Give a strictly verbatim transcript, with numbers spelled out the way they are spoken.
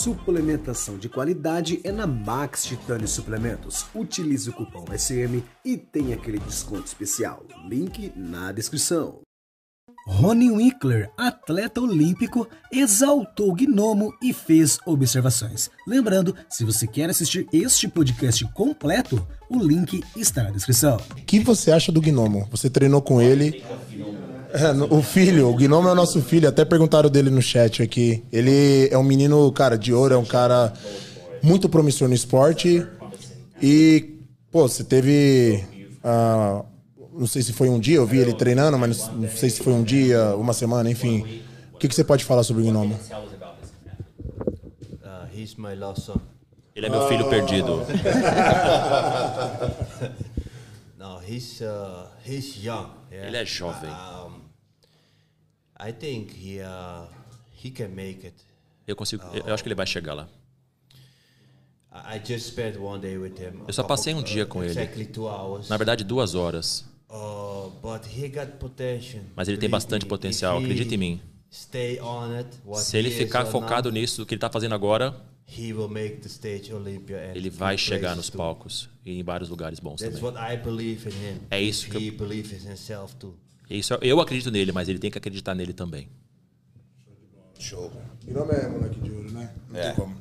Suplementação de qualidade é na Max Titânio Suplementos. Utilize o cupom S M e tem aquele desconto especial. Link na descrição. Roelly Winklaar, atleta olímpico, exaltou Gnomo e fez observações. Lembrando, se você quer assistir este podcast completo, o link está na descrição. O que você acha do Gnomo? Você treinou com ele? É, o filho, o Gnomo é o nosso filho. Até perguntaram dele no chat aqui. Ele é um menino, cara, de ouro, é um cara muito promissor no esporte. E, pô, você teve... Uh, não sei se foi um dia, eu vi ele treinando, mas não sei se foi um dia, uma semana, enfim. O que, que você pode falar sobre o Gnomo? Uh, ele é meu filho oh. perdido. No, he's, uh, he's young, yeah? Ele é jovem. Um, I think he, uh, he can make it. Eu consigo, eu acho que ele vai chegar lá. I just spent one day with him. Eu só passei um dia com ele. Na verdade, duas horas. Uh, but he got potential. Mas ele tem bastante potencial, acredite em mim. Stay on it, se ele ficar focado nisso, o que ele está fazendo agora, he will make the stage Olympia and ele vai chegar nos palcos e em vários lugares bons também. É isso que eu... Isso, eu acredito nele, mas ele tem que acreditar nele também. Show. O nome é Monarquie D'Ouro, né? Não tem como.